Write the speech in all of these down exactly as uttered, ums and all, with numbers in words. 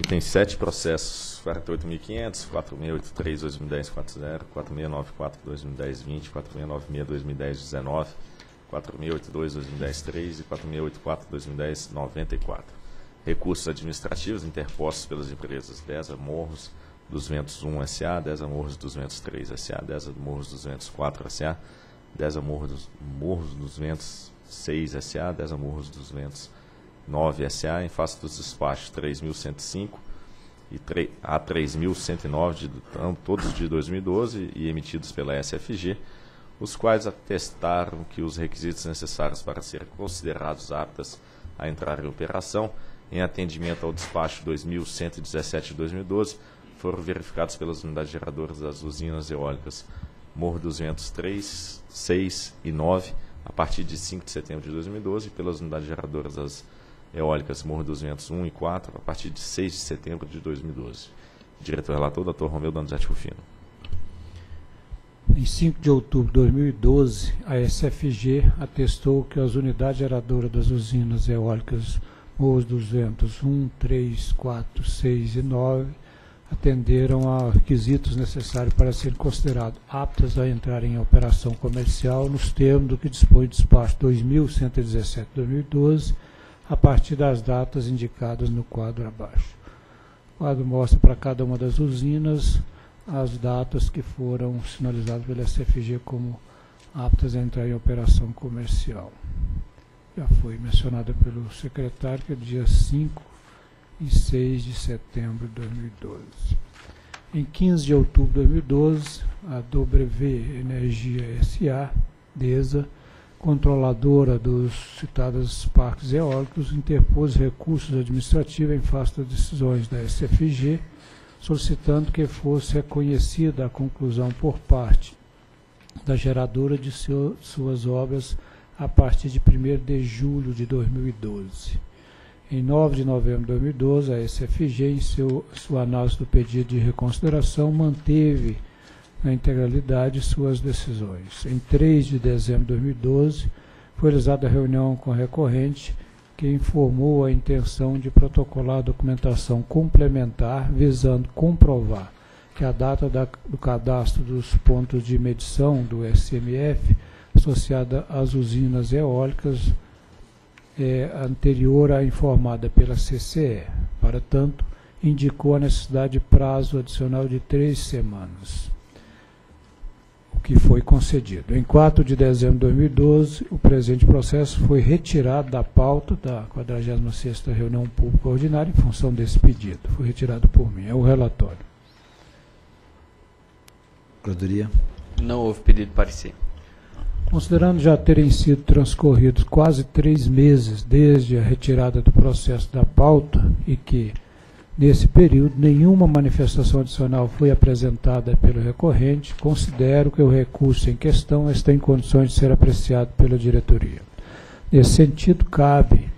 e tem sete processos, quarenta e oito mil e quinhentos, quatro mil e oitenta e três, dois mil e dez, quarenta, quatro mil seiscentos e noventa e quatro, dois mil e dez, vinte, quatro mil seiscentos e noventa e seis, dois mil e dez, dezenove, quatro mil oitenta e dois, dois mil e dez, três e quatro mil oitenta e quatro, dois mil e dez, noventa e quatro. Recursos administrativos interpostos pelas empresas Desa Morros dos Ventos I S A, Desa Morros dos Ventos três S A, Desa Morros dos Ventos quatro S A, Desa Morros, Morros dos Ventos seis S A, Desa Morros dos Ventos nove S A, em face dos despachos três mil cento e cinco e a três mil cento e nove, todos de dois mil e doze, e emitidos pela S F G, os quais atestaram que os requisitos necessários para serem considerados aptas a entrar em operação, em atendimento ao despacho dois mil cento e dezessete de dois mil e doze, foram verificados pelas unidades geradoras das usinas eólicas Morro dos Ventos três, seis e nove, a partir de cinco de setembro de dois mil e doze, e pelas unidades geradoras das eólicas Morro dos Ventos I e quatro, a partir de seis de setembro de dois mil e doze. Diretor-relator, doutor Romeu Donizete Rufino. Em cinco de outubro de dois mil e doze, a S F G atestou que as unidades geradoras das usinas eólicas Morro dos Ventos I, três, quatro, seis e nove atenderam a requisitos necessários para serem considerados aptas a entrar em operação comercial nos termos do que dispõe o despacho dois mil cento e dezessete barra dois mil e doze, a partir das datas indicadas no quadro abaixo. O quadro mostra para cada uma das usinas as datas que foram sinalizadas pela S F G como aptas a entrar em operação comercial. Já foi mencionada pelo secretário que é dia cinco e seis de setembro de dois mil e doze. Em quinze de outubro de dois mil e doze, a W Energia S A, Desa, controladora dos citados parques eólicos, interpôs recursos administrativos em face das decisões da S F G, solicitando que fosse reconhecida a conclusão por parte da geradora de seu, suas obras a partir de primeiro de julho de dois mil e doze. Em nove de novembro de dois mil e doze, a S F G, em seu, sua análise do pedido de reconsideração, manteve na integralidade suas decisões. Em três de dezembro de dois mil e doze, foi realizada a reunião com a recorrente, que informou a intenção de protocolar a documentação complementar, visando comprovar que a data da, do cadastro dos pontos de medição do S M F, associada às usinas eólicas, é anterior à informada pela C C E E. Para tanto, indicou a necessidade de prazo adicional de três semanas, que foi concedido. Em quatro de dezembro de dois mil e doze, o presente processo foi retirado da pauta da quadragésima sexta reunião pública ordinária em função desse pedido. Foi retirado por mim. É o relatório. Procuradoria. Não houve pedido de parecer. Considerando já terem sido transcorridos quase três meses desde a retirada do processo da pauta e que, nesse período, nenhuma manifestação adicional foi apresentada pelo recorrente, considero que o recurso em questão está em condições de ser apreciado pela diretoria. Nesse sentido, cabe,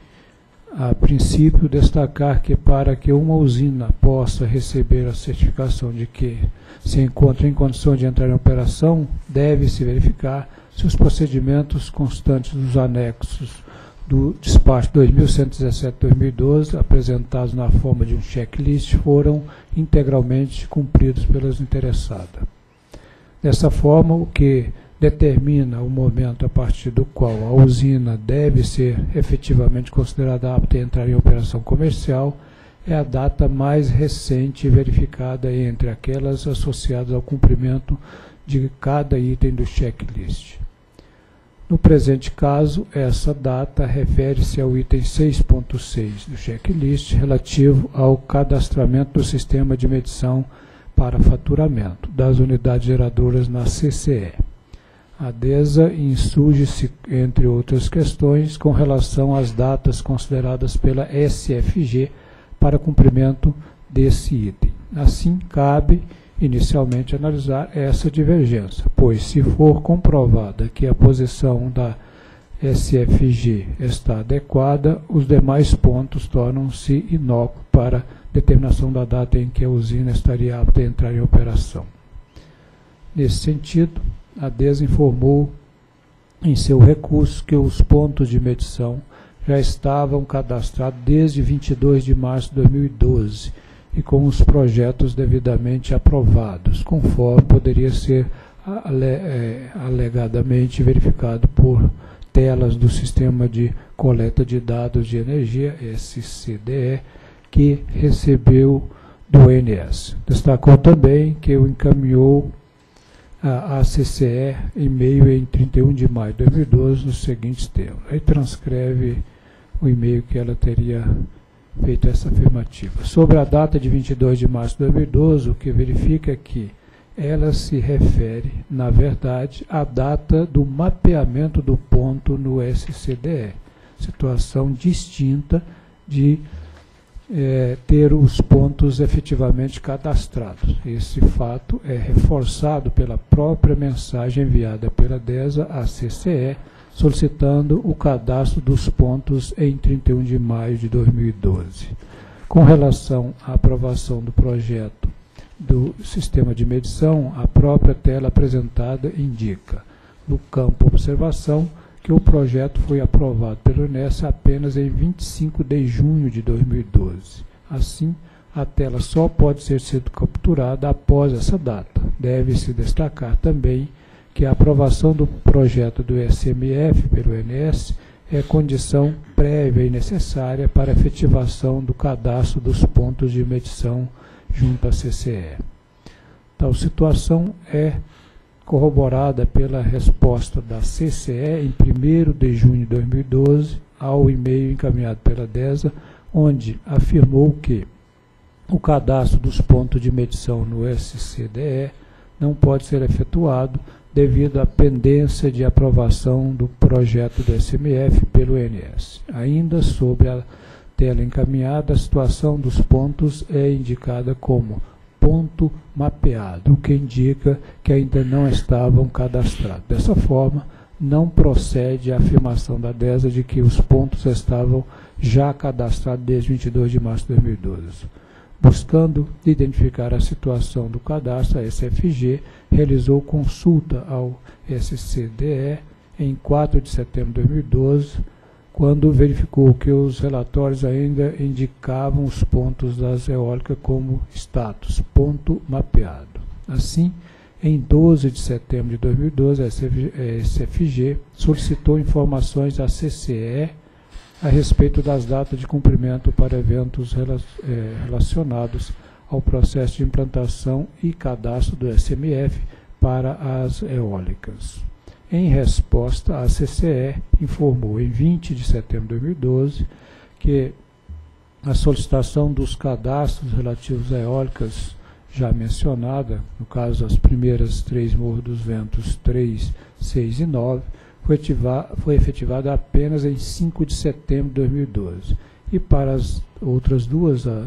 a princípio, destacar que para que uma usina possa receber a certificação de que se encontra em condições de entrar em operação, deve-se verificar se os procedimentos constantes dos anexos do despacho dois mil cento e dezessete barra dois mil e doze, apresentados na forma de um checklist, foram integralmente cumpridos pelas interessadas. Dessa forma, o que determina o momento a partir do qual a usina deve ser efetivamente considerada apta a entrar em operação comercial é a data mais recente verificada entre aquelas associadas ao cumprimento de cada item do checklist. No presente caso, essa data refere-se ao item seis ponto seis do checklist, relativo ao cadastramento do sistema de medição para faturamento das unidades geradoras na C C E E. A Desa insurge-se, entre outras questões, com relação às datas consideradas pela S F G para cumprimento desse item. Assim, cabe inicialmente analisar essa divergência, pois se for comprovada que a posição da S F G está adequada, os demais pontos tornam-se inócuos para determinação da data em que a usina estaria apta a entrar em operação. Nesse sentido, a Desa informou em seu recurso que os pontos de medição já estavam cadastrados desde vinte e dois de março de dois mil e doze, e com os projetos devidamente aprovados, conforme poderia ser alegadamente verificado por telas do Sistema de Coleta de Dados de Energia, S C D E, que recebeu do I N E S. Destacou também que o encaminhou à C C E e-mail em trinta e um de maio de dois mil e doze, nos seguintes termos. Aí transcreve o e-mail que ela teria feito essa afirmativa. Sobre a data de vinte e dois de março de dois mil e doze, o que verifica é que ela se refere, na verdade, à data do mapeamento do ponto no S C D E, situação distinta de é, ter os pontos efetivamente cadastrados. Esse fato é reforçado pela própria mensagem enviada pela DESA à C C E, solicitando o cadastro dos pontos em trinta e um de maio de dois mil e doze. Com relação à aprovação do projeto do sistema de medição, a própria tela apresentada indica, no campo observação, que o projeto foi aprovado pelo I N E S apenas em vinte e cinco de junho de dois mil e doze. Assim, a tela só pode ser sido capturada após essa data. Deve-se destacar também que a aprovação do projeto do S M F pelo I N E S é condição prévia e necessária para a efetivação do cadastro dos pontos de medição junto à C C E. Tal situação é corroborada pela resposta da C C E em primeiro de junho de dois mil e doze ao e-mail encaminhado pela DESA, onde afirmou que o cadastro dos pontos de medição no S C D E não pode ser efetuado devido à pendência de aprovação do projeto do S M F pelo I N E S. Ainda sobre a tela encaminhada, a situação dos pontos é indicada como ponto mapeado, o que indica que ainda não estavam cadastrados. Dessa forma, não procede a afirmação da DESA de que os pontos estavam já cadastrados desde vinte e dois de março de dois mil e doze. Buscando identificar a situação do cadastro, a S F G realizou consulta ao S C D E em quatro de setembro de dois mil e doze, quando verificou que os relatórios ainda indicavam os pontos das eólicas como status, ponto mapeado. Assim, em doze de setembro de dois mil e doze, a S F G solicitou informações à C C E a respeito das datas de cumprimento para eventos relacionados ao processo de implantação e cadastro do S M F para as eólicas. Em resposta, a C C E informou em vinte de setembro de dois mil e doze que a solicitação dos cadastros relativos a eólicas já mencionada, no caso as primeiras três Morros dos Ventos três, seis e nove, foi efetivada apenas em cinco de setembro de dois mil e doze. E para as outras duas, a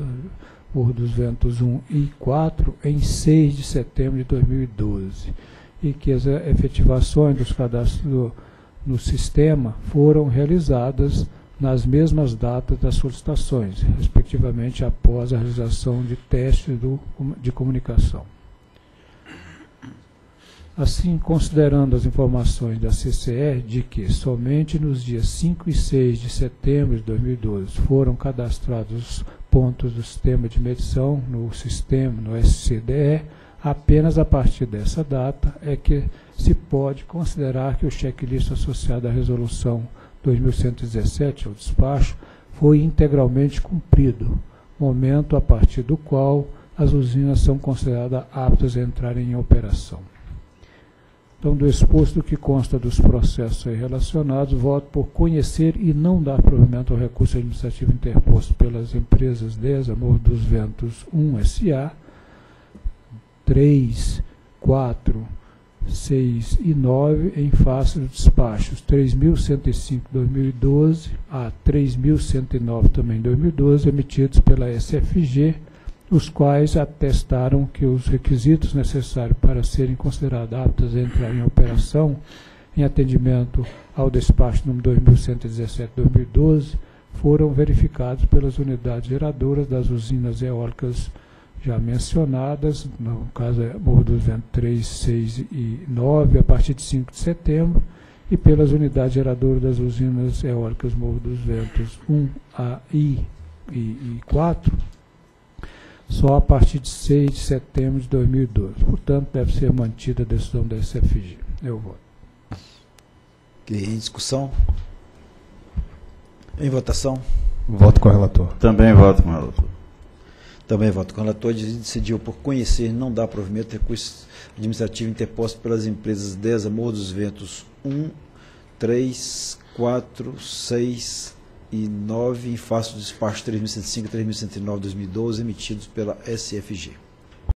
Morro dos Ventos um e quatro, em seis de setembro de dois mil e doze. E que as efetivações dos cadastros do, no sistema foram realizadas nas mesmas datas das solicitações, respectivamente após a realização de testes do, de comunicação. Assim, considerando as informações da C C E de que somente nos dias cinco e seis de setembro de dois mil e doze foram cadastrados os pontos do sistema de medição no sistema, no S C D E, apenas a partir dessa data é que se pode considerar que o checklist associado à resolução dois mil cento e dezessete, ao despacho, foi integralmente cumprido, momento a partir do qual as usinas são consideradas aptas a entrarem em operação. Então, do exposto que consta dos processos aí relacionados, voto por conhecer e não dar provimento ao recurso administrativo interposto pelas empresas Desa Morros dos Ventos I S A, três, quatro, seis e nove, em face dos despachos três mil cento e cinco de dois mil e doze a três mil cento e nove também dois mil e doze, emitidos pela S F G, os quais atestaram que os requisitos necessários para serem considerados aptas a entrar em operação, em atendimento ao despacho número dois mil cento e dezessete de dois mil e doze, foram verificados pelas unidades geradoras das usinas eólicas já mencionadas, no caso é Morro dos Ventos três, seis e nove, a partir de cinco de setembro, e pelas unidades geradoras das usinas eólicas Morro dos Ventos um A, I e quatro, só a partir de seis de setembro de dois mil e doze. Portanto, deve ser mantida a decisão da S F G. Eu voto. Em discussão? Em votação? Voto com o relator. Também voto com o relator. Também voto com o relator. Decidiu por conhecer não dar provimento a recursos administrativos interpostos pelas empresas Desa Morros dos Ventos um, três, quatro, seis e nove em face do despacho três mil cento e cinco e três mil cento e nove de dois mil e doze emitidos pela S F G.